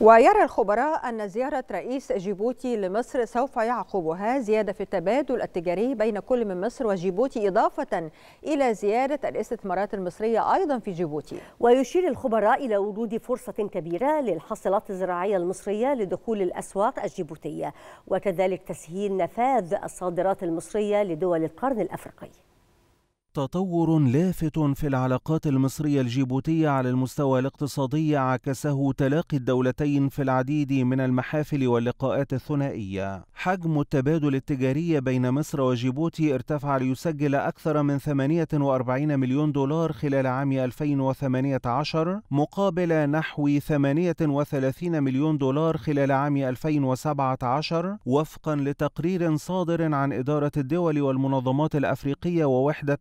ويرى الخبراء أن زيارة رئيس جيبوتي لمصر سوف يعقبها زيادة في التبادل التجاري بين كل من مصر وجيبوتي، إضافة إلى زيادة الاستثمارات المصرية أيضا في جيبوتي. ويشير الخبراء إلى وجود فرصة كبيرة للحصيلات الزراعية المصرية لدخول الأسواق الجيبوتية، وكذلك تسهيل نفاذ الصادرات المصرية لدول القرن الأفريقي. تطور لافت في العلاقات المصرية الجيبوتية على المستوى الاقتصادي عكسه تلاقي الدولتين في العديد من المحافل واللقاءات الثنائية. حجم التبادل التجاري بين مصر وجيبوتي ارتفع ليسجل أكثر من 48 مليون دولار خلال عام 2018 مقابل نحو 38 مليون دولار خلال عام 2017 وفقا لتقرير صادر عن إدارة الدول والمنظمات الأفريقية ووحدة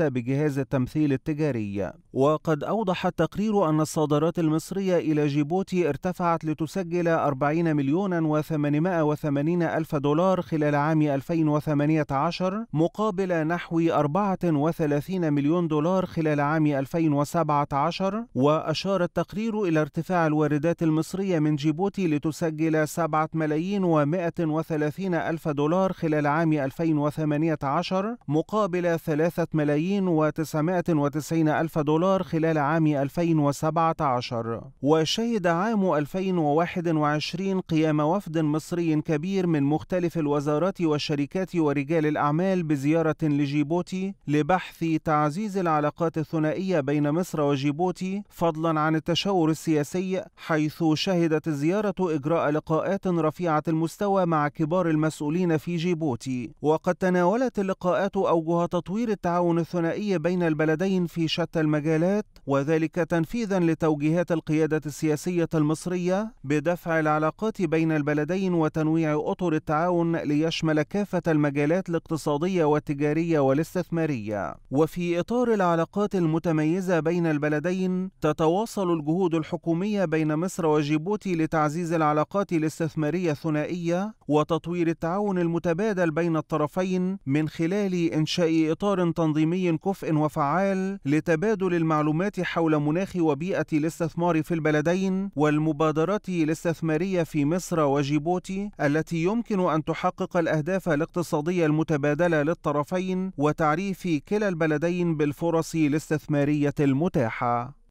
بجهاز التمثيل التجاري. وقد أوضح التقرير أن الصادرات المصرية إلى جيبوتي ارتفعت لتسجل 40 مليون و880 ألف دولار خلال عام 2018 مقابل نحو 34 مليون دولار خلال عام 2017. وأشار التقرير إلى ارتفاع الواردات المصرية من جيبوتي لتسجل 7,130,000 ألف دولار خلال عام 2018 مقابل 3,990,000 دولار خلال عام 2017. وشهد عام 2021 قيام وفد مصري كبير من مختلف الوزارات والشركات ورجال الأعمال بزيارة لجيبوتي لبحث تعزيز العلاقات الثنائية بين مصر وجيبوتي، فضلا عن التشاور السياسي، حيث شهدت الزيارة إجراء لقاءات رفيعة المستوى مع كبار المسؤولين في جيبوتي. وقد تناولت اللقاءات أوجه تطوير التعاون الثنائي بين البلدين في شتى المجالات، وذلك تنفيذا لتوجيهات القيادة السياسية المصرية بدفع العلاقات بين البلدين وتنويع أطر التعاون ليشمل كافة المجالات الاقتصادية والتجارية والاستثمارية. وفي إطار العلاقات المتميزة بين البلدين، تتواصل الجهود الحكومية بين مصر وجيبوتي لتعزيز العلاقات الاستثمارية الثنائية وتطوير التعاون المتبادل بين الطرفين من خلال إنشاء إطار تنظيمي كفء وفعال لتبادل المعلومات حول مناخ وبيئة الاستثمار في البلدين والمبادرات الاستثمارية في مصر وجيبوتي التي يمكن أن تحقق الأهداف الاقتصادية المتبادلة للطرفين وتعريف كلا البلدين بالفرص الاستثمارية المتاحة.